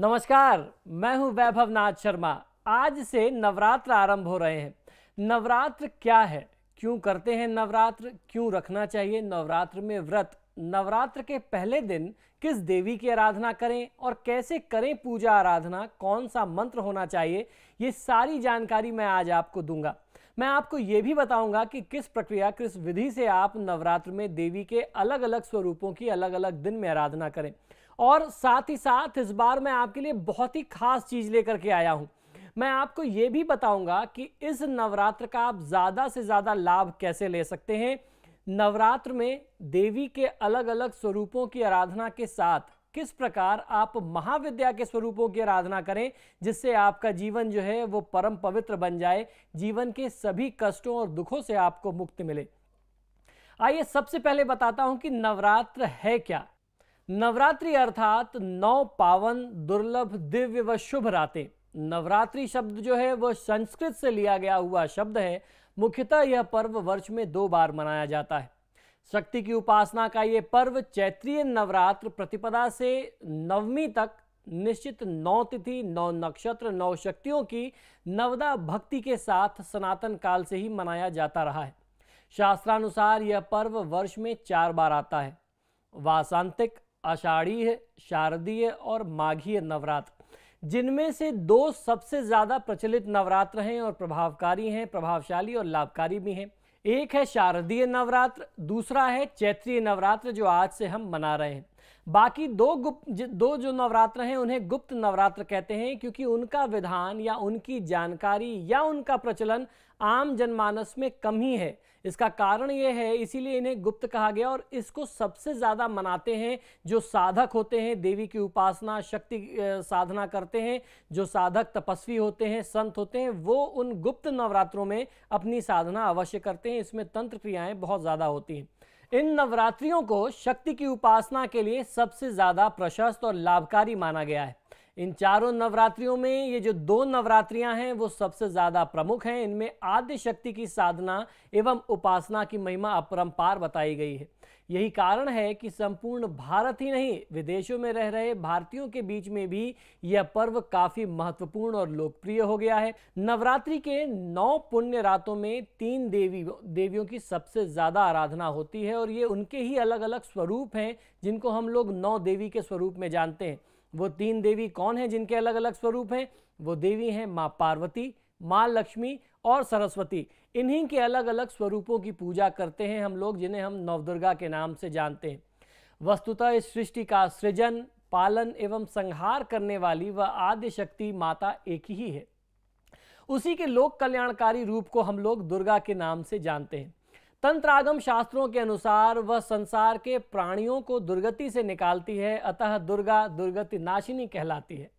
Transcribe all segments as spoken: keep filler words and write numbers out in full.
नमस्कार, मैं हूं वैभवनाथ शर्मा। आज से नवरात्र आरंभ हो रहे हैं। नवरात्र क्या है, क्यों करते हैं नवरात्र, क्यों रखना चाहिए नवरात्र में व्रत, नवरात्र के पहले दिन किस देवी की आराधना करें और कैसे करें पूजा आराधना, कौन सा मंत्र होना चाहिए, ये सारी जानकारी मैं आज आपको दूंगा। मैं आपको ये भी बताऊंगा कि किस प्रक्रिया, किस विधि से आप नवरात्र में देवी के अलग अलग स्वरूपों की अलग अलग दिन में आराधना करें। और साथ ही साथ इस बार मैं आपके लिए बहुत ही खास चीज़ लेकर के आया हूँ। मैं आपको ये भी बताऊंगा कि इस नवरात्र का आप ज़्यादा से ज़्यादा लाभ कैसे ले सकते हैं। नवरात्र में देवी के अलग अलग स्वरूपों की आराधना के साथ किस प्रकार आप महाविद्या के स्वरूपों की आराधना करें, जिससे आपका जीवन जो है वो परम पवित्र बन जाए, जीवन के सभी कष्टों और दुखों से आपको मुक्ति मिले। आइए सबसे पहले बताता हूँ कि नवरात्र है क्या। नवरात्रि अर्थात नौ पावन, दुर्लभ, दिव्य व शुभ रातें। नवरात्रि शब्द जो है वह संस्कृत से लिया गया हुआ शब्द है। मुख्यतः यह पर्व वर्ष में दो बार मनाया जाता है। शक्ति की उपासना का यह पर्व चैत्रीय नवरात्र प्रतिपदा से नवमी तक निश्चित नौ तिथि, नौ नक्षत्र, नौ शक्तियों की नवदा भक्ति के साथ सनातन काल से ही मनाया जाता रहा है। शास्त्रानुसार यह पर्व वर्ष में चार बार आता है। वासांतिक, आषाढ़ीय, शारदीय और माघीय नवरात्र, जिनमें से दो सबसे ज़्यादा प्रचलित नवरात्र हैं और प्रभावकारी हैं, प्रभावशाली और लाभकारी भी हैं। एक है शारदीय नवरात्र, दूसरा है चैत्रीय नवरात्र जो आज से हम मना रहे हैं। बाकी दो गुप्त दो जो नवरात्र हैं उन्हें गुप्त नवरात्र कहते हैं, क्योंकि उनका विधान या उनकी जानकारी या उनका प्रचलन आम जनमानस में कम ही है। इसका कारण यह है, इसीलिए इन्हें गुप्त कहा गया। और इसको सबसे ज़्यादा मनाते हैं जो साधक होते हैं, देवी की उपासना, शक्ति साधना करते हैं, जो साधक तपस्वी होते हैं, संत होते हैं, वो उन गुप्त नवरात्रों में अपनी साधना अवश्य करते हैं। इसमें तंत्र क्रियाएं बहुत ज़्यादा होती हैं। इन नवरात्रियों को शक्ति की उपासना के लिए सबसे ज़्यादा प्रशस्त और लाभकारी माना गया है। इन चारों नवरात्रियों में ये जो दो नवरात्रियां हैं वो सबसे ज़्यादा प्रमुख हैं। इनमें आद्य शक्ति की साधना एवं उपासना की महिमा अपरंपार बताई गई है। यही कारण है कि संपूर्ण भारत ही नहीं, विदेशों में रह रहे भारतीयों के बीच में भी यह पर्व काफ़ी महत्वपूर्ण और लोकप्रिय हो गया है। नवरात्रि के नौ पुण्य रातों में तीन देवी देवियों की सबसे ज़्यादा आराधना होती है और ये उनके ही अलग अलग स्वरूप हैं, जिनको हम लोग नौ देवी के स्वरूप में जानते हैं। वो तीन देवी कौन हैं जिनके अलग अलग स्वरूप हैं? वो देवी हैं माँ पार्वती, माँ लक्ष्मी और सरस्वती। इन्हीं के अलग अलग स्वरूपों की पूजा करते हैं हम लोग, जिन्हें हम नवदुर्गा के नाम से जानते हैं। वस्तुतः इस सृष्टि का सृजन, पालन एवं संहार करने वाली वह आद्य शक्ति माता एक ही है। उसी के लोक कल्याणकारी रूप को हम लोग दुर्गा के नाम से जानते हैं। तंत्रागम शास्त्रों के अनुसार वह संसार के प्राणियों को दुर्गति से निकालती है, अतः दुर्गा दुर्गति नाशिनी कहलाती है।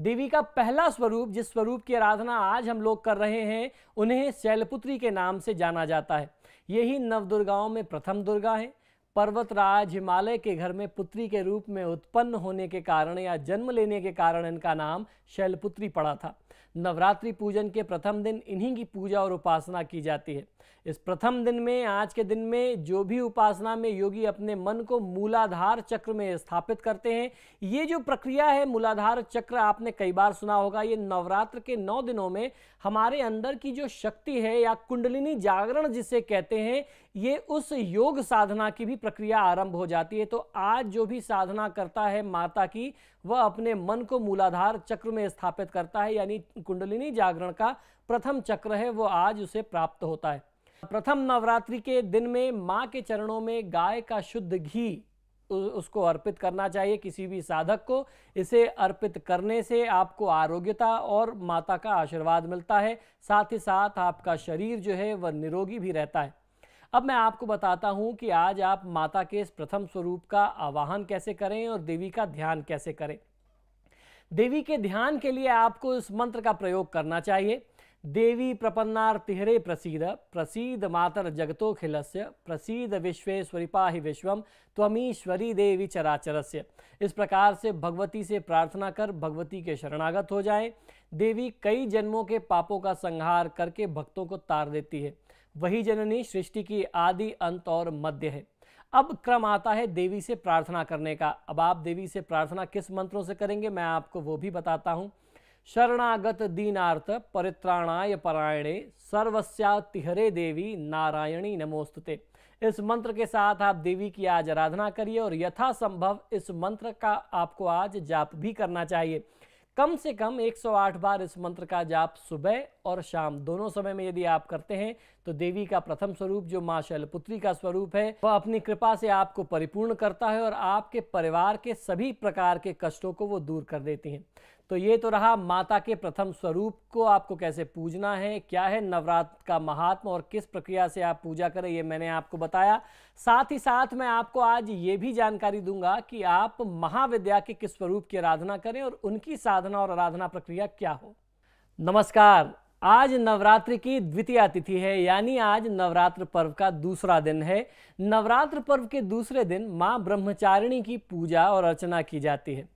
देवी का पहला स्वरूप, जिस स्वरूप की आराधना आज हम लोग कर रहे हैं, उन्हें शैलपुत्री के नाम से जाना जाता है। यही नवदुर्गाओं में प्रथम दुर्गा है। पर्वतराज हिमालय के घर में पुत्री के रूप में उत्पन्न होने के कारण या जन्म लेने के कारण इनका नाम शैलपुत्री पड़ा था। नवरात्रि पूजन के प्रथम दिन इन्हीं की पूजा और उपासना की जाती है। इस प्रथम दिन में, आज के दिन में, जो भी उपासना में योगी अपने मन को मूलाधार चक्र में स्थापित करते हैं, ये जो प्रक्रिया है मूलाधार चक्र, आपने कई बार सुना होगा। ये नवरात्र के नौ दिनों में हमारे अंदर की जो शक्ति है या कुंडलिनी जागरण जिसे कहते हैं, ये उस योग साधना की भी प्रक्रिया आरंभ हो जाती है। तो आज जो भी साधना करता है माता की, वह अपने मन को मूलाधार चक्र में स्थापित करता है, यानी कुंडलिनी जागरण का प्रथम चक्र है वो आज उसे प्राप्त होता है। प्रथम नवरात्रि के दिन में माँ के चरणों में गाय का शुद्ध घी उसको अर्पित करना चाहिए किसी भी साधक को। इसे अर्पित करने से आपको आरोग्यता और माता का आशीर्वाद मिलता है, साथ ही साथ आपका शरीर जो है वह निरोगी भी रहता है। अब मैं आपको बताता हूँ कि आज आप माता के इस प्रथम स्वरूप का आवाहन कैसे करें और देवी का ध्यान कैसे करें। देवी के ध्यान के लिए आपको इस मंत्र का प्रयोग करना चाहिए। देवी प्रपन्नार्तिहरे प्रसीद, प्रसीद मातर जगतो खिलस्य, प्रसीद विश्वेश्वरी पाहि विश्वम, त्वमीश्वरी देवी चराचरस्य। इस प्रकार से भगवती से प्रार्थना कर भगवती के शरणागत हो जाएं। देवी कई जन्मों के पापों का संहार करके भक्तों को तार देती है। वही जननी सृष्टि की आदि, अंत और मध्य है। अब क्रम आता है देवी से प्रार्थना करने का। अब आप देवी से प्रार्थना किस मंत्रों से करेंगे मैं आपको वो भी बताता हूँ। शरणागत दीनार्थ परित्राणाय परायणे सर्वस्या तिहरे देवी नारायणी नमोस्तुते। इस मंत्र के साथ आप देवी की आज आराधना करिए और यथासंभव इस मंत्र का आपको आज जाप भी करना चाहिए। कम से कम एक सौ आठ बार इस मंत्र का जाप सुबह और शाम दोनों समय में यदि आप करते हैं तो देवी का प्रथम स्वरूप जो माँ शैलपुत्री का स्वरूप है वह अपनी कृपा से आपको परिपूर्ण करता है और आपके परिवार के सभी प्रकार के कष्टों को वो दूर कर देती हैं। तो ये तो रहा माता के प्रथम स्वरूप को आपको कैसे पूजना है, क्या है नवरात्र का महात्म और किस प्रक्रिया से आप पूजा करें, ये मैंने आपको बताया। साथ ही साथ मैं आपको आज ये भी जानकारी दूंगा कि आप महाविद्या के किस स्वरूप की आराधना करें और उनकी साधना और आराधना प्रक्रिया क्या हो। नमस्कार, आज नवरात्रि की द्वितीय तिथि है, यानी आज नवरात्र पर्व का दूसरा दिन है। नवरात्र पर्व के दूसरे दिन माँ ब्रह्मचारिणी की पूजा और अर्चना की जाती है।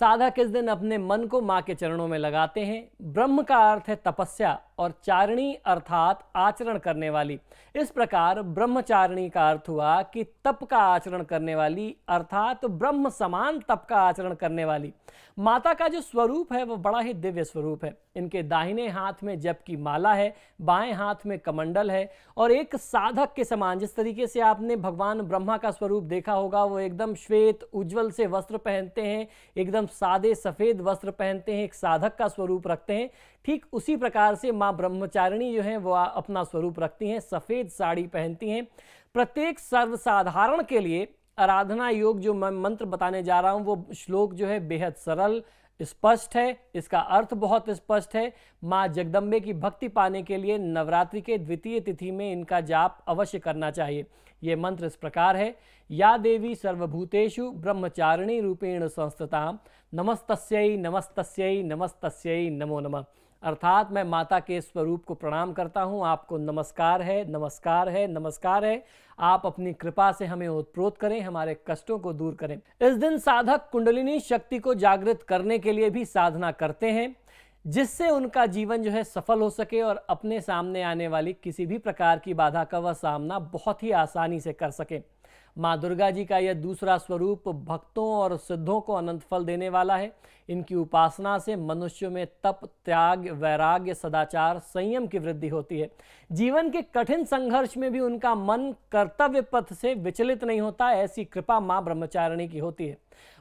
साधक इस दिन अपने मन को माँ के चरणों में लगाते हैं। ब्रह्म का अर्थ है तपस्या और चारिणी अर्थात आचरण करने वाली। इस प्रकार ब्रह्मचारिणी का अर्थ हुआ कि तप का आचरण करने वाली, अर्थात ब्रह्म समान तप का आचरण करने वाली। माता का जो स्वरूप है वह बड़ा ही दिव्य स्वरूप है। इनके दाहिने हाथ में जप की माला है, बाएं हाथ में कमंडल है और एक साधक के समान, जिस तरीके से आपने भगवान ब्रह्मा का स्वरूप देखा होगा, वो एकदम श्वेत उज्ज्वल से वस्त्र पहनते हैं, एकदम सादे सफेद वस्त्र पहनते हैं, एक साधक का स्वरूप रखते हैं। ठीक उसी प्रकार से माँ ब्रह्मचारिणी जो है वो अपना स्वरूप रखती हैं, सफेद साड़ी पहनती हैं। प्रत्येक सर्वसाधारण के लिए आराधना योग जो मैं मंत्र बताने जा रहा हूँ वो श्लोक जो है बेहद सरल स्पष्ट है, इसका अर्थ बहुत स्पष्ट है। माँ जगदम्बे की भक्ति पाने के लिए नवरात्रि के द्वितीय तिथि में इनका जाप अवश्य करना चाहिए। ये मंत्र इस प्रकार है। या देवी सर्वभूतेषु ब्रह्मचारिणी रूपेण संस्थितां नमस्तस्यै नमस्तस्यै नमस्तस्यै नमो नमः। अर्थात मैं माता के स्वरूप को प्रणाम करता हूँ, आपको नमस्कार है, नमस्कार है, नमस्कार है। आप अपनी कृपा से हमें ओतप्रोत करें, हमारे कष्टों को दूर करें। इस दिन साधक कुंडलिनी शक्ति को जागृत करने के लिए भी साधना करते हैं, जिससे उनका जीवन जो है सफल हो सके और अपने सामने आने वाली किसी भी प्रकार की बाधा का वह सामना बहुत ही आसानी से कर सके। माँ दुर्गा जी का यह दूसरा स्वरूप भक्तों और सिद्धों को अनंत फल देने वाला है। इनकी उपासना से मनुष्य में तप, त्याग, वैराग्य, सदाचार, संयम की वृद्धि होती है। जीवन के कठिन संघर्ष में भी उनका मन कर्तव्य पथ से विचलित नहीं होता, ऐसी कृपा माँ ब्रह्मचारिणी की होती है।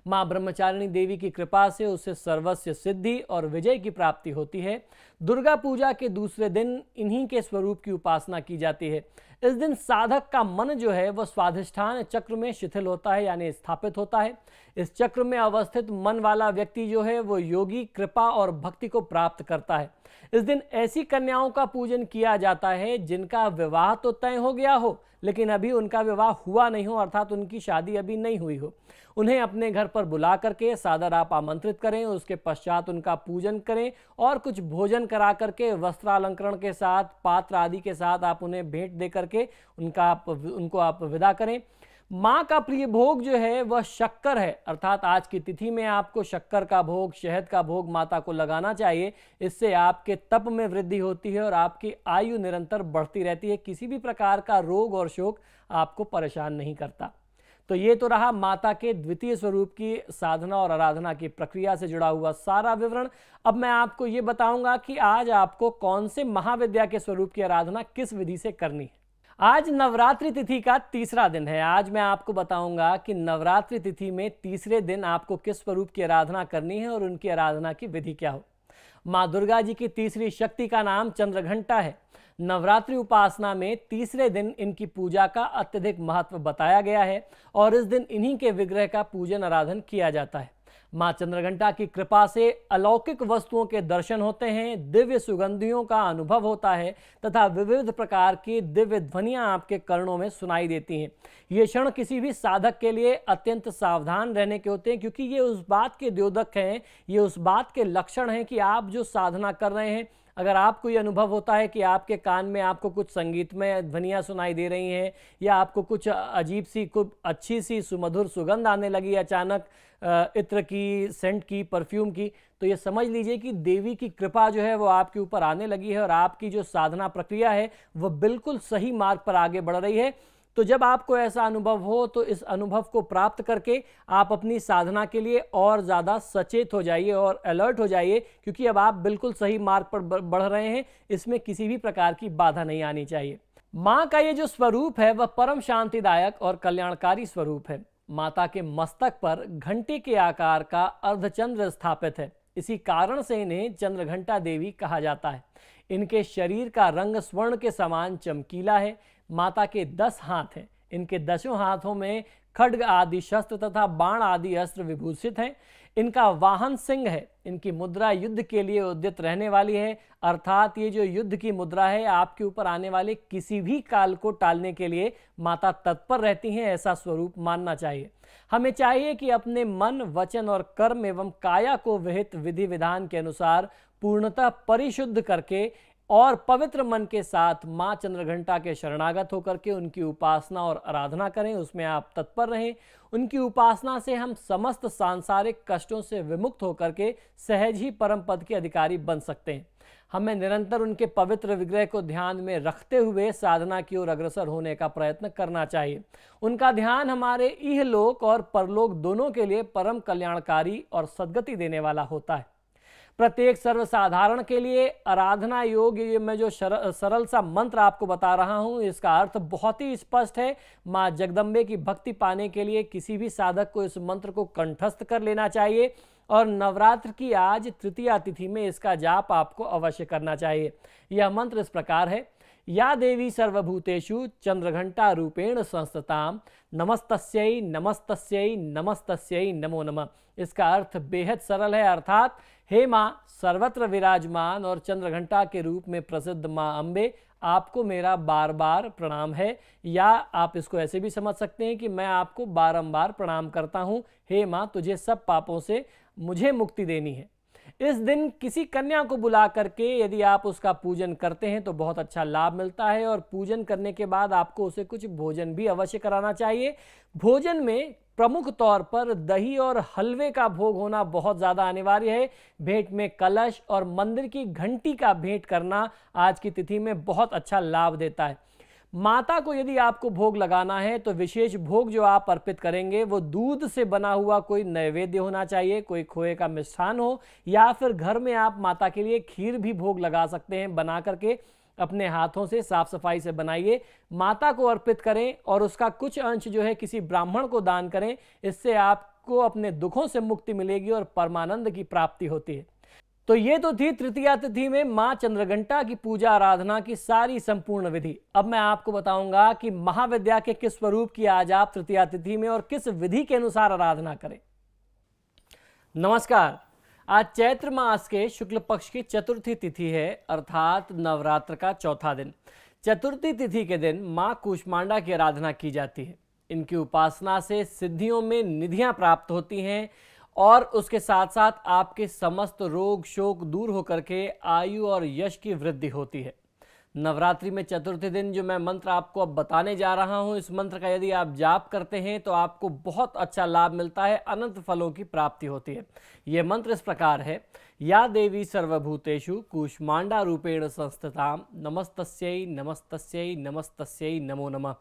माँ ब्रह्मचारिणी देवी की कृपा से उसे सर्वस्व सिद्धि और विजय की प्राप्ति होती है। दुर्गा पूजा के दूसरे दिन इन्हीं के स्वरूप की उपासना की जाती है। इस दिन साधक का मन जो है वह स्वाधिष्ठान चक्र में शिथिल होता है, यानी स्थापित होता है। इस चक्र में अवस्थित मन वाला व्यक्ति जो है वो योगी, कृपा और भक्ति को प्राप्त करता है। इस दिन ऐसी कन्याओं का पूजन किया जाता है जिनका विवाह तो तय हो गया हो लेकिन अभी उनका विवाह हुआ नहीं हो, अर्थात उनकी शादी अभी नहीं हुई हो। उन्हें अपने घर पर बुला करके सादर आप आमंत्रित करें, उसके पश्चात उनका पूजन करें और कुछ भोजन करा करके वस्त्रालंकरण के साथ, पात्र आदि के साथ आप उन्हें भेंट दे करके उनका आप उनको आप विदा करें। माँ का प्रिय भोग जो है वह शक्कर है, अर्थात आज की तिथि में आपको शक्कर का भोग, शहद का भोग माता को लगाना चाहिए। इससे आपके तप में वृद्धि होती है और आपकी आयु निरंतर बढ़ती रहती है। किसी भी प्रकार का रोग और शोक आपको परेशान नहीं करता। तो ये तो रहा माता के द्वितीय स्वरूप की साधना और आराधना की प्रक्रिया से जुड़ा हुआ सारा विवरण। अब मैं आपको ये बताऊंगा कि आज आपको कौन से महाविद्या के स्वरूप की आराधना किस विधि से करनी है। आज नवरात्रि तिथि का तीसरा दिन है। आज मैं आपको बताऊंगा कि नवरात्रि तिथि में तीसरे दिन आपको किस स्वरूप की आराधना करनी है और उनकी आराधना की विधि क्या हो। माँ दुर्गा जी की तीसरी शक्ति का नाम चंद्रघंटा है। नवरात्रि उपासना में तीसरे दिन इनकी पूजा का अत्यधिक महत्व बताया गया है और इस दिन इन्हीं के विग्रह का पूजन आराधन किया जाता है। माँ चंद्रघंटा की कृपा से अलौकिक वस्तुओं के दर्शन होते हैं, दिव्य सुगंधियों का अनुभव होता है तथा विविध प्रकार की दिव्य ध्वनियाँ आपके कर्णों में सुनाई देती हैं। ये क्षण किसी भी साधक के लिए अत्यंत सावधान रहने के होते हैं, क्योंकि ये उस बात के द्योतक हैं, ये उस बात के लक्षण हैं कि आप जो साधना कर रहे हैं, अगर आपको ये अनुभव होता है कि आपके कान में आपको कुछ संगीतमय ध्वनियाँ सुनाई दे रही हैं या आपको कुछ अजीब सी, कुछ अच्छी सी सुमधुर सुगंध आने लगी अचानक, इत्र की, सेंट की, परफ्यूम की, तो ये समझ लीजिए कि देवी की कृपा जो है वो आपके ऊपर आने लगी है और आपकी जो साधना प्रक्रिया है वो बिल्कुल सही मार्ग पर आगे बढ़ रही है। तो जब आपको ऐसा अनुभव हो तो इस अनुभव को प्राप्त करके आप अपनी साधना के लिए और ज़्यादा सचेत हो जाइए और अलर्ट हो जाइए, क्योंकि अब आप बिल्कुल सही मार्ग पर बढ़ रहे हैं। इसमें किसी भी प्रकार की बाधा नहीं आनी चाहिए। माँ का ये जो स्वरूप है वह परम शांतिदायक और कल्याणकारी स्वरूप है। माता के मस्तक पर घंटे के आकार का अर्धचंद्र स्थापित है, इसी कारण से इन्हें चंद्रघंटा देवी कहा जाता है। इनके शरीर का रंग स्वर्ण के समान चमकीला है। माता के दस हाथ हैं। इनके दसों हाथों में खड्ग आदि शस्त्र तथा बाण आदि अस्त्र विभूषित हैं। इनका वाहन सिंह है। इनकी मुद्रा युद्ध के लिए उद्यत रहने वाली है, अर्थात ये जो युद्ध की मुद्रा है आपके ऊपर आने वाले किसी भी काल को टालने के लिए माता तत्पर रहती हैं, ऐसा स्वरूप मानना चाहिए। हमें चाहिए कि अपने मन, वचन और कर्म एवं काया को विहित विधि विधान के अनुसार पूर्णतः परिशुद्ध करके और पवित्र मन के साथ माँ चंद्रघंटा के शरणागत होकर के उनकी उपासना और आराधना करें, उसमें आप तत्पर रहें। उनकी उपासना से हम समस्त सांसारिक कष्टों से विमुक्त होकर के सहज ही परम पद के अधिकारी बन सकते हैं। हमें निरंतर उनके पवित्र विग्रह को ध्यान में रखते हुए साधना की ओर अग्रसर होने का प्रयत्न करना चाहिए। उनका ध्यान हमारे इहलोक और परलोक दोनों के लिए परम कल्याणकारी और सद्गति देने वाला होता है। प्रत्येक सर्वसाधारण के लिए आराधना योग, ये मैं जो सरल सा मंत्र आपको बता रहा हूँ, इसका अर्थ बहुत ही स्पष्ट है। माँ जगदम्बे की भक्ति पाने के लिए किसी भी साधक को इस मंत्र को कंठस्थ कर लेना चाहिए और नवरात्र की आज तृतीया तिथि में इसका जाप आपको अवश्य करना चाहिए। यह मंत्र इस प्रकार है। या देवी सर्वभूतेषु चंद्रघंटा रूपेण संस्थताम नमस्तस्यै नमस्तस्यै नमस्तस्यै नमो नमः। इसका अर्थ बेहद सरल है, अर्थात हे माँ, सर्वत्र विराजमान और चंद्रघंटा के रूप में प्रसिद्ध माँ अम्बे, आपको मेरा बार बार प्रणाम है। या आप इसको ऐसे भी समझ सकते हैं कि मैं आपको बारंबार प्रणाम करता हूँ। हे माँ, तुझे सब पापों से मुझे मुक्ति देनी है। इस दिन किसी कन्या को बुला करके यदि आप उसका पूजन करते हैं तो बहुत अच्छा लाभ मिलता है। और पूजन करने के बाद आपको उसे कुछ भोजन भी अवश्य कराना चाहिए। भोजन में प्रमुख तौर पर दही और हलवे का भोग होना बहुत ज़्यादा अनिवार्य है। भेंट में कलश और मंदिर की घंटी का भेंट करना आज की तिथि में बहुत अच्छा लाभ देता है। माता को यदि आपको भोग लगाना है तो विशेष भोग जो आप अर्पित करेंगे वो दूध से बना हुआ कोई नैवेद्य होना चाहिए, कोई खोए का मिष्ठान हो, या फिर घर में आप माता के लिए खीर भी भोग लगा सकते हैं। बना करके अपने हाथों से साफ सफाई से बनाइए, माता को अर्पित करें और उसका कुछ अंश जो है किसी ब्राह्मण को दान करें। इससे आपको अपने दुखों से मुक्ति मिलेगी और परमानंद की प्राप्ति होती है। तो ये तो थी तृतीया तिथि में माँ चंद्रघंटा की पूजा आराधना की सारी संपूर्ण विधि। अब मैं आपको बताऊंगा कि महाविद्या के किस स्वरूप की आज आप तृतीया तिथि में और किस विधि के अनुसार आराधना करें। नमस्कार, आज चैत्र मास के शुक्ल पक्ष की चतुर्थी तिथि है, अर्थात नवरात्र का चौथा दिन। चतुर्थी तिथि के दिन माँ कूष्मांडा की आराधना की जाती है। इनकी उपासना से सिद्धियों में निधियां प्राप्त होती हैं और उसके साथ साथ आपके समस्त रोग शोक दूर होकर के आयु और यश की वृद्धि होती है। नवरात्रि में चतुर्थी दिन जो मैं मंत्र आपको अब बताने जा रहा हूँ, इस मंत्र का यदि आप जाप करते हैं तो आपको बहुत अच्छा लाभ मिलता है, अनंत फलों की प्राप्ति होती है। ये मंत्र इस प्रकार है। या देवी सर्वभूतेषु कूष्मांडा रूपेण संस्थताम नमस्तस्यै नमस्तस्यै नमस्तस्यै नमो नमः।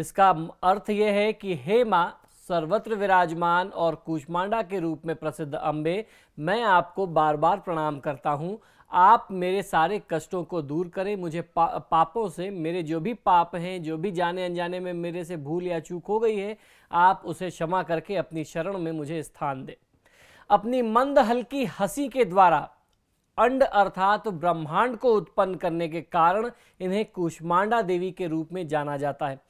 इसका अर्थ यह है कि हे माँ, सर्वत्र विराजमान और कूष्मांडा के रूप में प्रसिद्ध अम्बे, मैं आपको बार बार प्रणाम करता हूँ। आप मेरे सारे कष्टों को दूर करें, मुझे पा, पापों से, मेरे जो भी पाप हैं, जो भी जाने अनजाने में मेरे से भूल या चूक हो गई है, आप उसे क्षमा करके अपनी शरण में मुझे स्थान दें। अपनी मंद हल्की हंसी के द्वारा अंड अर्थात ब्रह्मांड को उत्पन्न करने के कारण इन्हें कूष्मांडा देवी के रूप में जाना जाता है।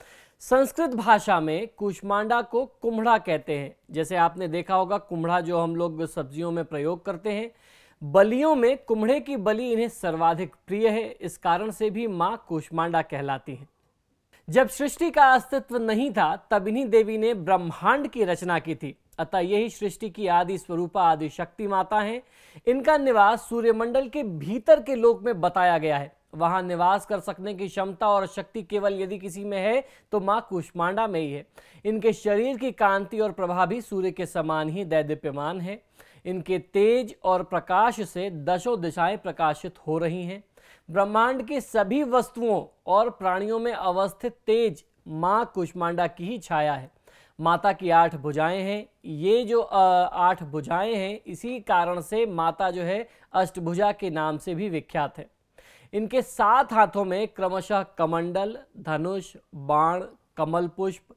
संस्कृत भाषा में कूष्मांडा को कुम्हड़ा कहते हैं। जैसे आपने देखा होगा कुम्हड़ा जो हम लोग सब्जियों में प्रयोग करते हैं, बलियों में कुम्हड़े की बलि इन्हें सर्वाधिक प्रिय है। इस कारण से भी माँ कूष्मांडा कहलाती हैं। जब सृष्टि का अस्तित्व नहीं था तब इन्हीं देवी ने ब्रह्मांड की रचना की थी, अतः यही सृष्टि की आदि स्वरूपा आदि शक्ति माता हैं। इनका निवास सूर्यमंडल के भीतर के लोक में बताया गया है। वहां निवास कर सकने की क्षमता और शक्ति केवल यदि किसी में है तो माँ कूष्मांडा में ही है। इनके शरीर की कांति और प्रभा भी सूर्य के समान ही दैदीप्यमान है। इनके तेज और प्रकाश से दशों दिशाएं प्रकाशित हो रही हैं। ब्रह्मांड की सभी वस्तुओं और प्राणियों में अवस्थित तेज माँ कूष्मांडा की ही छाया है। माता की आठ भुजाएं हैं, ये जो आठ भुजाएं हैं इसी कारण से माता जो है अष्टभुजा के नाम से भी विख्यात है। इनके सात हाथों में क्रमशः कमंडल, धनुष, बाण, कमल पुष्प,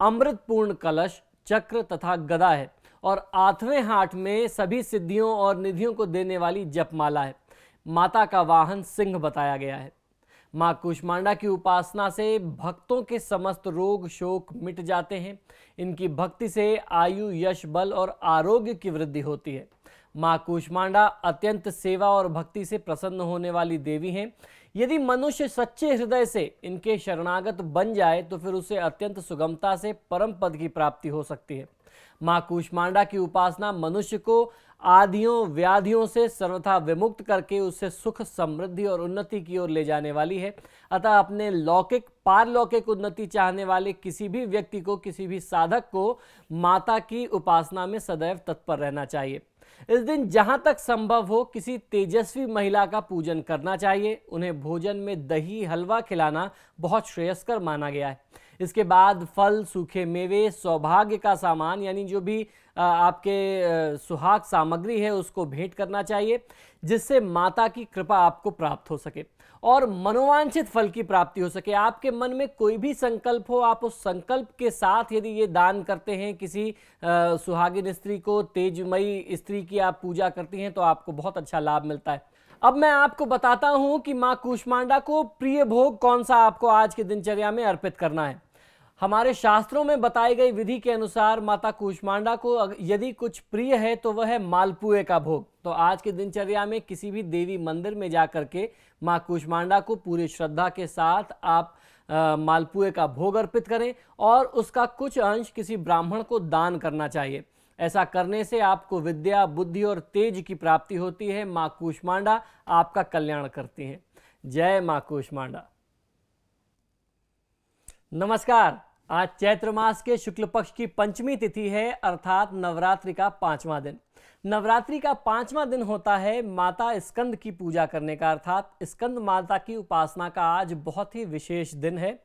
अमृतपूर्ण कलश, चक्र तथा गदा है और आठवें हाथ में सभी सिद्धियों और निधियों को देने वाली जपमाला है। माता का वाहन सिंह बताया गया है। माँ कूष्मांडा की उपासना से भक्तों के समस्त रोग शोक मिट जाते हैं। इनकी भक्ति से आयु, यश, बल और आरोग्य की वृद्धि होती है। माँ कूष्मांडा अत्यंत सेवा और भक्ति से प्रसन्न होने वाली देवी हैं। यदि मनुष्य सच्चे हृदय से इनके शरणागत बन जाए तो फिर उसे अत्यंत सुगमता से परम पद की प्राप्ति हो सकती है। माँ कूष्मांडा की उपासना मनुष्य को आदियों व्याधियों से सर्वथा विमुक्त करके उससे सुख, समृद्धि और उन्नति की ओर ले जाने वाली है। अतः अपने लौकिक, पारलौकिक उन्नति चाहने वाले किसी भी व्यक्ति को, किसी भी साधक को माता की उपासना में सदैव तत्पर रहना चाहिए। इस दिन जहां तक संभव हो किसी तेजस्वी महिला का पूजन करना चाहिए। उन्हें भोजन में दही, हलवा खिलाना बहुत श्रेयस्कर माना गया है। इसके बाद फल, सूखे मेवे, सौभाग्य का सामान यानी जो भी आपके सुहाग सामग्री है उसको भेंट करना चाहिए, जिससे माता की कृपा आपको प्राप्त हो सके और मनोवांछित फल की प्राप्ति हो सके। आपके मन में कोई भी संकल्प हो, आप उस संकल्प के साथ यदि ये दान करते हैं, किसी सुहागिन स्त्री को, तेजमयी स्त्री की आप पूजा करती हैं, तो आपको बहुत अच्छा लाभ मिलता है। अब मैं आपको बताता हूं कि माँ कूष्मांडा को प्रिय भोग कौन सा आपको आज की दिनचर्या में अर्पित करना है। हमारे शास्त्रों में बताई गई विधि के अनुसार माता कूष्मांडा को यदि कुछ प्रिय है तो वह है मालपुए का भोग। तो आज के दिनचर्या में किसी भी देवी मंदिर में जा करके माँ कूष्मांडा को पूरी श्रद्धा के साथ आप आ, मालपुए का भोग अर्पित करें और उसका कुछ अंश किसी ब्राह्मण को दान करना चाहिए। ऐसा करने से आपको विद्या, बुद्धि और तेज की प्राप्ति होती है। माँ कूष्मांडा आपका कल्याण करती हैं। जय माँ कूष्मांडा। नमस्कार। आज चैत्र मास के शुक्ल पक्ष की पंचमी तिथि है, अर्थात नवरात्रि का पांचवा दिन। नवरात्रि का पांचवा दिन होता है माता स्कंद की पूजा करने का, अर्थात स्कंद माता की उपासना का आज बहुत ही विशेष दिन है।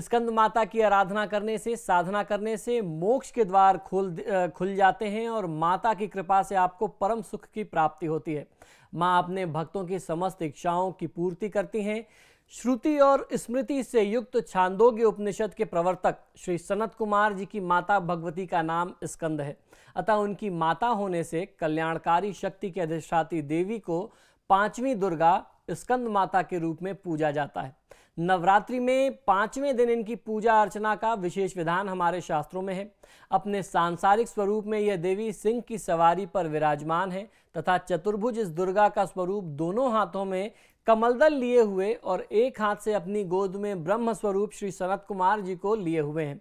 स्कंद माता की आराधना करने से, साधना करने से मोक्ष के द्वार खुल खुल जाते हैं और माता की कृपा से आपको परम सुख की प्राप्ति होती है। माँ अपने भक्तों की समस्त इच्छाओं की पूर्ति करती हैं। श्रुति और स्मृति से युक्त छांदोग्य उपनिषद के प्रवर्तक श्री सनत कुमार जी की माता भगवती का नाम स्कंद है। अतः उनकी माता होने से कल्याणकारी शक्ति की अधिष्ठात्री देवी को पांचवी दुर्गा स्कंद माता के रूप में पूजा जाता है। नवरात्रि में पांचवें दिन इनकी पूजा अर्चना का विशेष विधान हमारे शास्त्रों में है। अपने सांसारिक स्वरूप में यह देवी सिंह की सवारी पर विराजमान है तथा चतुर्भुज इस दुर्गा का स्वरूप दोनों हाथों में कमलदल लिए हुए और एक हाथ से अपनी गोद में ब्रह्म स्वरूप श्री सनत कुमार जी को लिए हुए हैं।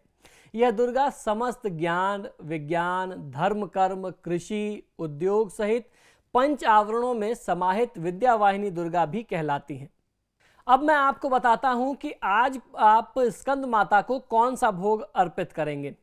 यह दुर्गा समस्त ज्ञान, विज्ञान, धर्म, कर्म, कृषि, उद्योग सहित पंच आवरणों में समाहित विद्यावाहिनी दुर्गा भी कहलाती हैं। अब मैं आपको बताता हूं कि आज आप स्कंद माता को कौन सा भोग अर्पित करेंगे।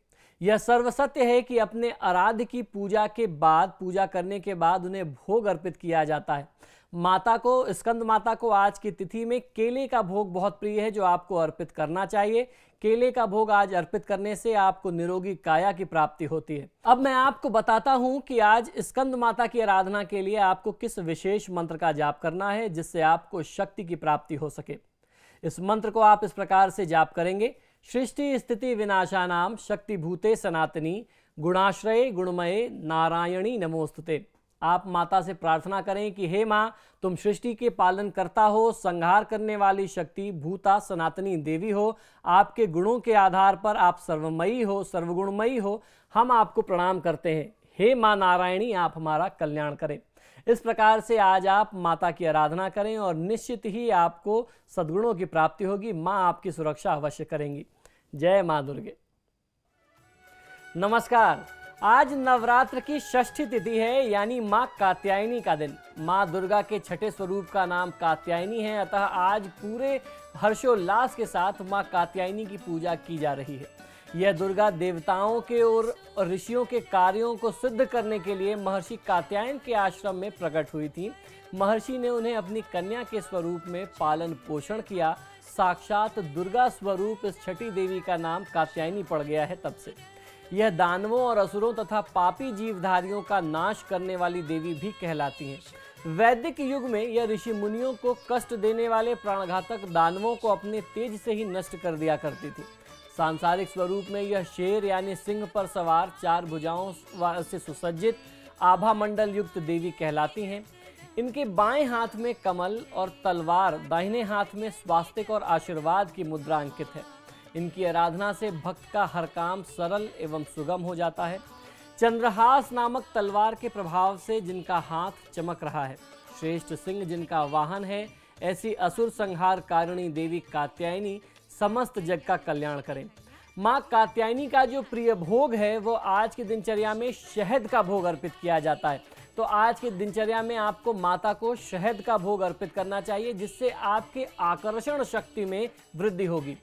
यह सर्वसत्य है कि अपने आराध्य की पूजा के बाद, पूजा करने के बाद उन्हें भोग अर्पित किया जाता है। माता को, स्कंद माता को आज की तिथि में केले का भोग बहुत प्रिय है, जो आपको अर्पित करना चाहिए। केले का भोग आज अर्पित करने से आपको निरोगी काया की प्राप्ति होती है। अब मैं आपको बताता हूं कि आज स्कंद माता की आराधना के लिए आपको किस विशेष मंत्र का जाप करना है, जिससे आपको शक्ति की प्राप्ति हो सके। इस मंत्र को आप इस प्रकार से जाप करेंगे। सृष्टि स्थिति विनाशानाम शक्ति भूते सनातनी गुणाश्रय गुणमय नारायणी नमोस्तुते। आप माता से प्रार्थना करें कि हे माँ, तुम सृष्टि के पालन करता हो, संहार करने वाली शक्ति भूता सनातनी देवी हो। आपके गुणों के आधार पर आप सर्वमयी हो, सर्वगुणमयी हो। हम आपको प्रणाम करते हैं। हे माँ नारायणी, आप हमारा कल्याण करें। इस प्रकार से आज आप माता की आराधना करें और निश्चित ही आपको सद्गुणों की प्राप्ति होगी। माँ आपकी सुरक्षा अवश्य करेंगी। जय माँ दुर्गे। नमस्कार। आज नवरात्र की षष्ठी तिथि है, यानी माँ कात्यायनी का दिन। माँ दुर्गा के छठे स्वरूप का नाम कात्यायनी है, अतः आज पूरे हर्षोल्लास के साथ माँ कात्यायनी की पूजा की जा रही है। यह दुर्गा देवताओं के और ऋषियों के कार्यों को सिद्ध करने के लिए महर्षि कात्यायन के आश्रम में प्रकट हुई थी। महर्षि ने उन्हें अपनी कन्या के स्वरूप में पालन पोषण किया, साक्षात दुर्गा स्वरूप इस छठी देवी का नाम कात्यायनी पड़ गया है। तब से यह दानवों और असुरों तथा पापी जीवधारियों का नाश करने वाली देवी भी कहलाती हैं। वैदिक युग में यह ऋषि मुनियों को कष्ट देने वाले प्राणघातक दानवों को अपने तेज से ही नष्ट कर दिया करती थी। सांसारिक स्वरूप में यह शेर यानी सिंह पर सवार, चार भुजाओं से सुसज्जित, आभामंडल युक्त देवी कहलाती हैं। इनके बाएं हाथ में कमल और तलवार, दाहिने हाथ में स्वास्तिक और आशीर्वाद की मुद्रा अंकित है। इनकी आराधना से भक्त का हर काम सरल एवं सुगम हो जाता है। चंद्रहास नामक तलवार के प्रभाव से जिनका हाथ चमक रहा है, श्रेष्ठ सिंह जिनका वाहन है, ऐसी असुर संहार कारिणी देवी कात्यायनी समस्त जग का कल्याण करें। माँ कात्यायनी का जो प्रिय भोग है वो आज की दिनचर्या में शहद का भोग अर्पित किया जाता है। तो आज की दिनचर्या में आपको माता को शहद का भोग अर्पित करना चाहिए, जिससे आपके आकर्षण शक्ति में वृद्धि होगी।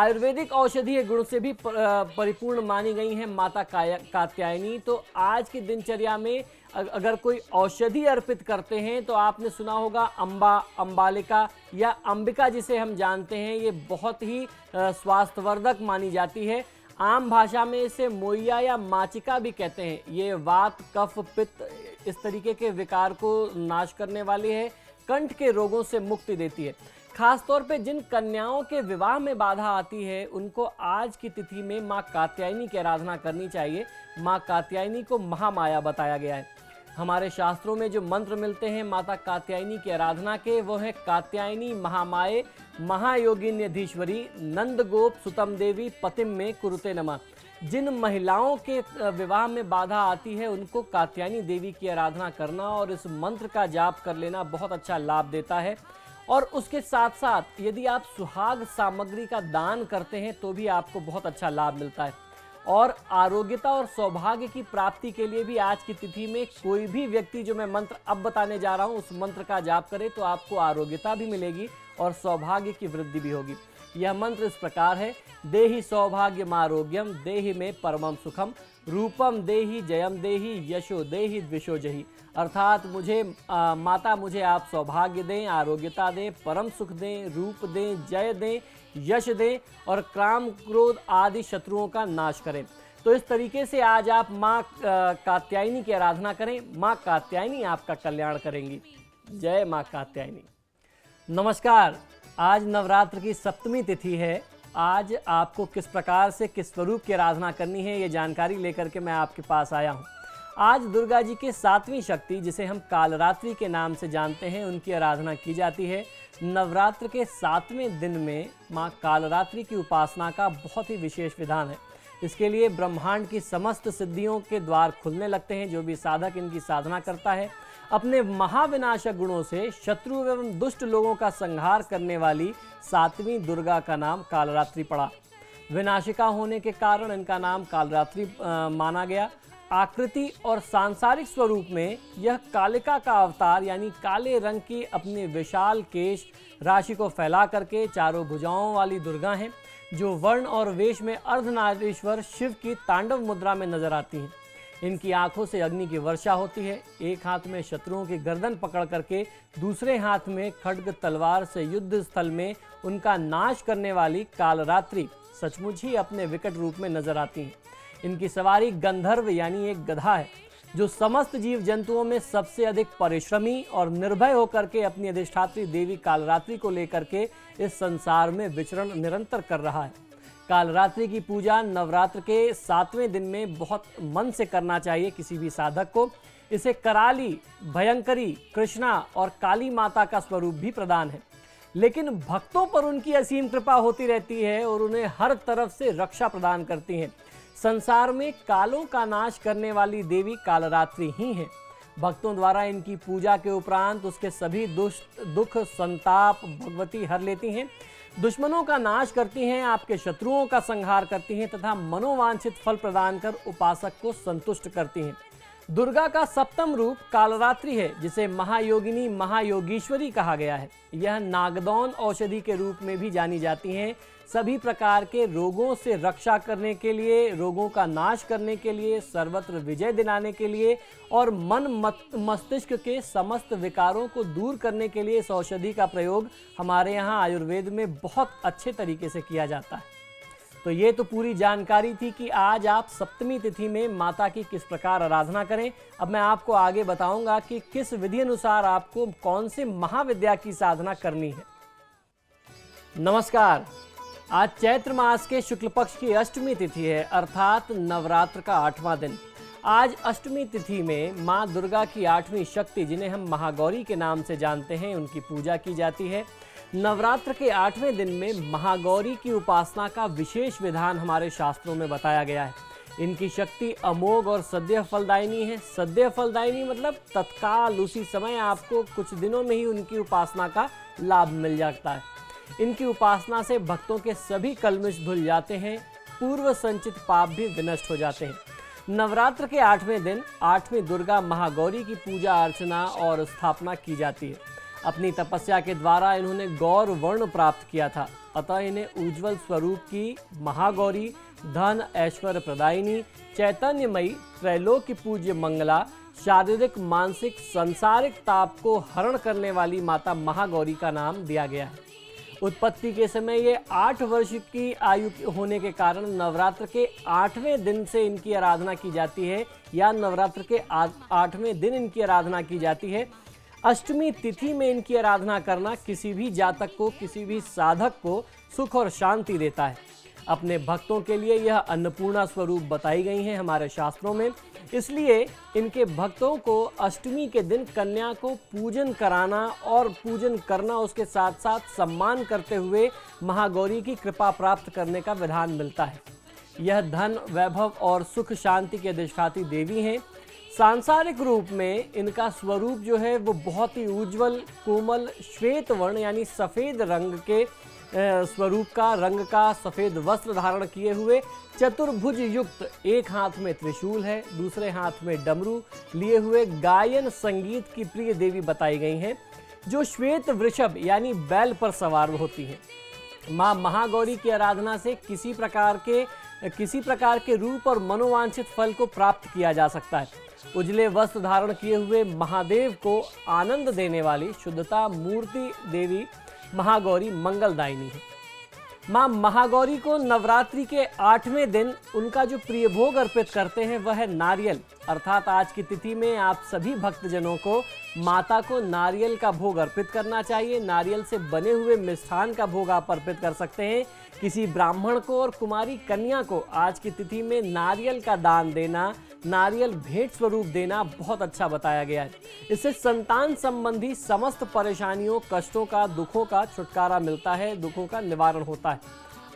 आयुर्वेदिक औषधीय गुण से भी परिपूर्ण मानी गई हैं माता कात्यायनी। तो आज की दिनचर्या में अगर कोई औषधि अर्पित करते हैं तो आपने सुना होगा अम्बा, अम्बालिका या अंबिका जिसे हम जानते हैं, ये बहुत ही स्वास्थ्यवर्धक मानी जाती है। आम भाषा में इसे मोइया या माचिका भी कहते हैं। ये वात, कफ, पित्त इस तरीके के विकार को नाश करने वाली है, कंठ के रोगों से मुक्ति देती है। खासतौर पे जिन कन्याओं के विवाह में बाधा आती है उनको आज की तिथि में माँ कात्यायनी की आराधना करनी चाहिए। माँ कात्यायनी को महामाया बताया गया है। हमारे शास्त्रों में जो मंत्र मिलते हैं माता कात्यायनी की आराधना के, वो है कात्यायनी महामाये महायोगिन्यधीश्वरी नंद गोप सुतम देवी पतिम में कुरुते नमः। जिन महिलाओं के विवाह में बाधा आती है उनको कात्यायनी देवी की आराधना करना और इस मंत्र का जाप कर लेना बहुत अच्छा लाभ देता है। और उसके साथ साथ यदि आप सुहाग सामग्री का दान करते हैं तो भी आपको बहुत अच्छा लाभ मिलता है। और आरोग्यता और सौभाग्य की प्राप्ति के लिए भी आज की तिथि में कोई भी व्यक्ति जो मैं मंत्र अब बताने जा रहा हूँ उस मंत्र का जाप करे तो आपको आरोग्यता भी मिलेगी और सौभाग्य की वृद्धि भी होगी। यह मंत्र इस प्रकार है: देहि सौभाग्यम आरोग्यम देहि में परमम सुखम रूपम देहि जयम देहि यशो देहि द्विशो जहि। अर्थात मुझे आ, माता मुझे आप सौभाग्य दें, आरोग्यता दें, परम सुख दें, रूप दें, जय दें, यश दें और काम क्रोध आदि शत्रुओं का नाश करें। तो इस तरीके से आज आप माँ कात्यायनी की आराधना करें। माँ कात्यायनी आपका कल्याण करेंगी। जय माँ कात्यायनी। नमस्कार। आज नवरात्र की सप्तमी तिथि है। आज आपको किस प्रकार से किस स्वरूप की आराधना करनी है ये जानकारी लेकर के मैं आपके पास आया हूँ। आज दुर्गा जी के सातवीं शक्ति जिसे हम कालरात्रि के नाम से जानते हैं उनकी आराधना की जाती है। नवरात्र के सातवें दिन में माँ कालरात्रि की उपासना का बहुत ही विशेष विधान है। इसके लिए ब्रह्मांड की समस्त सिद्धियों के द्वार खुलने लगते हैं। जो भी साधक इनकी साधना करता है अपने महाविनाशक गुणों से शत्रु एवं दुष्ट लोगों का संहार करने वाली सातवीं दुर्गा का नाम कालरात्रि पड़ा। विनाशिका होने के कारण इनका नाम कालरात्रि माना गया। आकृति और सांसारिक स्वरूप में यह कालिका का अवतार यानी काले रंग की अपने विशाल केश राशि को फैला करके चारों भुजाओं वाली दुर्गा हैं, जो वर्ण और वेश में अर्धनारीश्वर शिव की तांडव मुद्रा में नजर आती हैं। इनकी आंखों से अग्नि की वर्षा होती है। एक हाथ में शत्रुओं की गर्दन पकड़ करके दूसरे हाथ में खड्ग तलवार से युद्ध स्थल में उनका नाश करने वाली कालरात्रि सचमुच ही अपने विकट रूप में नजर आती हैं। इनकी सवारी गंधर्व यानी एक गधा है, जो समस्त जीव जंतुओं में सबसे अधिक परिश्रमी और निर्भय होकर के अपनी अधिष्ठात्री देवी कालरात्रि को लेकर के इस संसार में विचरण निरंतर कर रहा है। कालरात्रि की पूजा नवरात्र के सातवें दिन में बहुत मन से करना चाहिए किसी भी साधक को। इसे कराली, भयंकरी, कृष्णा और काली माता का स्वरूप भी प्रदान है, लेकिन भक्तों पर उनकी असीम कृपा होती रहती है और उन्हें हर तरफ से रक्षा प्रदान करती हैं। संसार में कालों का नाश करने वाली देवी कालरात्रि ही है। भक्तों द्वारा इनकी पूजा के उपरांत उसके सभी दुष्ट दुख संताप भगवती हर लेती हैं, दुश्मनों का नाश करती हैं, आपके शत्रुओं का संहार करती हैं तथा मनोवांछित फल प्रदान कर उपासक को संतुष्ट करती हैं। दुर्गा का सप्तम रूप कालरात्रि है, जिसे महायोगिनी महायोगीश्वरी कहा गया है। यह नागदौन औषधि के रूप में भी जानी जाती हैं। सभी प्रकार के रोगों से रक्षा करने के लिए, रोगों का नाश करने के लिए, सर्वत्र विजय दिलाने के लिए और मन मत, मस्तिष्क के समस्त विकारों को दूर करने के लिए इस औषधि का प्रयोग हमारे यहाँ आयुर्वेद में बहुत अच्छे तरीके से किया जाता है। तो ये तो पूरी जानकारी थी कि आज आप सप्तमी तिथि में माता की किस प्रकार आराधना करें। अब मैं आपको आगे बताऊंगा कि किस विधि अनुसार आपको कौन से महाविद्या की साधना करनी है। नमस्कार, आज चैत्र मास के शुक्ल पक्ष की अष्टमी तिथि है, अर्थात नवरात्र का आठवां दिन। आज अष्टमी तिथि में माँ दुर्गा की आठवीं शक्ति, जिन्हें हम महागौरी के नाम से जानते हैं, उनकी पूजा की जाती है। नवरात्र के आठवें दिन में महागौरी की उपासना का विशेष विधान हमारे शास्त्रों में बताया गया है। इनकी शक्ति अमोघ और सद्य फलदायिनी है। सद्य फलदायिनी मतलब तत्काल, उसी समय, आपको कुछ दिनों में ही उनकी उपासना का लाभ मिल जाता है। इनकी उपासना से भक्तों के सभी कलमश धुल जाते हैं, पूर्व संचित पाप भी विनष्ट हो जाते हैं। नवरात्र के आठवें दिन आठवीं दुर्गा महागौरी की पूजा अर्चना और स्थापना की जाती है। अपनी तपस्या के द्वारा इन्होंने गौर वर्ण प्राप्त किया था, अतः इन्हें उज्जवल स्वरूप की महागौरी, धन ऐश्वर्य प्रदायिनी, चैतन्यमयी, त्रैलोक्य पूज्य मंगला, शारीरिक मानसिक सांसारिक ताप को हरण करने वाली माता महागौरी का नाम दिया गया है। उत्पत्ति के समय ये आठ वर्ष की आयु होने के कारण नवरात्र के आठवें दिन से इनकी आराधना की जाती है, या नवरात्र के आठवें दिन इनकी आराधना की जाती है। अष्टमी तिथि में इनकी आराधना करना किसी भी जातक को, किसी भी साधक को सुख और शांति देता है। अपने भक्तों के लिए यह अन्नपूर्णा स्वरूप बताई गई हैं हमारे शास्त्रों में, इसलिए इनके भक्तों को अष्टमी के दिन कन्या को पूजन कराना और पूजन करना, उसके साथ साथ सम्मान करते हुए महागौरी की कृपा प्राप्त करने का विधान मिलता है। यह धन, वैभव और सुख शांति के अधिष्ठात्री देवी हैं। सांसारिक रूप में इनका स्वरूप जो है वो बहुत ही उज्जवल, कोमल, श्वेत वर्ण यानी सफ़ेद रंग के स्वरूप का रंग का सफ़ेद वस्त्र धारण किए हुए, चतुर्भुज युक्त, एक हाथ में त्रिशूल है, दूसरे हाथ में डमरू लिए हुए गायन संगीत की प्रिय देवी बताई गई हैं, जो श्वेत वृषभ यानी बैल पर सवार होती हैं। माँ महागौरी की आराधना से किसी प्रकार के किसी प्रकार के रूप और मनोवांछित फल को प्राप्त किया जा सकता है। उजले वस्त्र धारण किए हुए महादेव को आनंद देने वाली शुद्धता मूर्ति देवी महागौरी मंगलदायिनी है। माँ महागौरी को नवरात्रि के आठवें दिन उनका जो प्रिय भोग अर्पित करते हैं वह है नारियल, अर्थात आज की तिथि में आप सभी भक्तजनों को माता को नारियल का भोग अर्पित करना चाहिए। नारियल से बने हुए मिष्ठान का भोग आप अर्पित कर सकते हैं। किसी ब्राह्मण को और कुमारी कन्या को आज की तिथि में नारियल का दान देना, नारियल भेंट स्वरूप देना बहुत अच्छा बताया गया है। इससे संतान संबंधी समस्त परेशानियों, कष्टों का, दुखों का छुटकारा मिलता है, दुखों का निवारण होता है।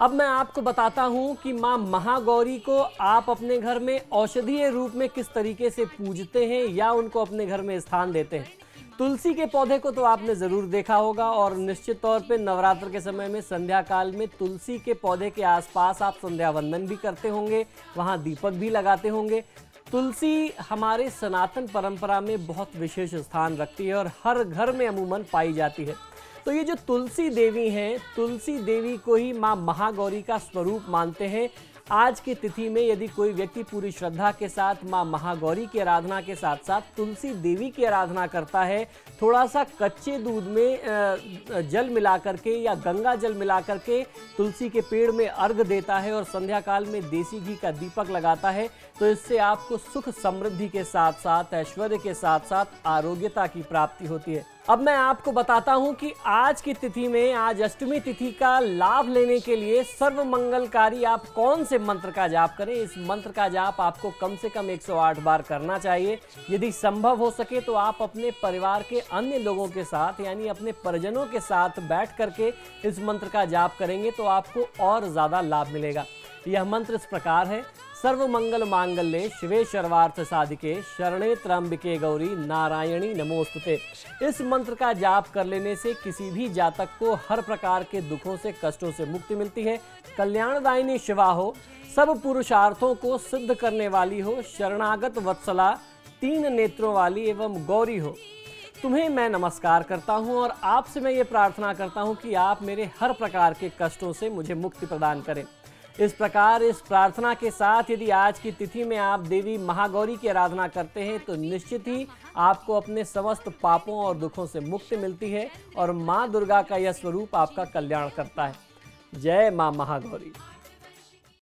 अब मैं आपको बताता हूँ कि माँ महागौरी को आप अपने घर में औषधीय रूप में किस तरीके से पूजते हैं या उनको अपने घर में स्थान देते हैं। तुलसी के पौधे को तो आपने ज़रूर देखा होगा और निश्चित तौर पे नवरात्र के समय में संध्या काल में तुलसी के पौधे के आसपास आप संध्या वंदन भी करते होंगे, वहाँ दीपक भी लगाते होंगे। तुलसी हमारे सनातन परंपरा में बहुत विशेष स्थान रखती है और हर घर में अमूमन पाई जाती है। तो ये जो तुलसी देवी हैं, तुलसी देवी को ही माँ महागौरी का स्वरूप मानते हैं। आज की तिथि में यदि कोई व्यक्ति पूरी श्रद्धा के साथ माँ महागौरी की आराधना के साथ साथ तुलसी देवी की आराधना करता है, थोड़ा सा कच्चे दूध में जल मिला करके या गंगा जल मिला करके तुलसी के पेड़ में अर्घ देता है और संध्या काल में देसी घी का दीपक लगाता है, तो इससे आपको सुख समृद्धि के साथ साथ, ऐश्वर्य के साथ साथ आरोग्यता की प्राप्ति होती है। अब मैं आपको बताता हूं कि आज की तिथि में, आज अष्टमी तिथि का लाभ लेने के लिए सर्वमंगलकारी आप कौन से मंत्र का जाप करें। इस मंत्र का जाप आपको कम से कम एक सौ आठ बार करना चाहिए। यदि संभव हो सके तो आप अपने परिवार के अन्य लोगों के साथ यानी अपने परिजनों के साथ बैठ करके इस मंत्र का जाप करेंगे तो आपको और ज़्यादा लाभ मिलेगा। यह मंत्र इस प्रकार है: सर्वमंगल मांगल्ये शिवे सर्वार्थ साधिके शरणे त्र्यंबिके गौरी नारायणी नमोस्तुते। इस मंत्र का जाप कर लेने से किसी भी जातक को हर प्रकार के दुखों से, कष्टों से मुक्ति मिलती है। कल्याणदायिनी शिवा हो, सब पुरुषार्थों को सिद्ध करने वाली हो, शरणागत वत्सला, तीन नेत्रों वाली एवं गौरी हो, तुम्हें मैं नमस्कार करता हूं और आपसे मैं ये प्रार्थना करता हूं कि आप मेरे हर प्रकार के कष्टों से मुझे मुक्ति प्रदान करें। इस प्रकार इस प्रार्थना के साथ यदि आज की तिथि में आप देवी महागौरी की आराधना करते हैं तो निश्चित ही आपको अपने समस्त पापों और दुखों से मुक्ति मिलती है और माँ दुर्गा का यह स्वरूप आपका कल्याण करता है। जय माँ महागौरी।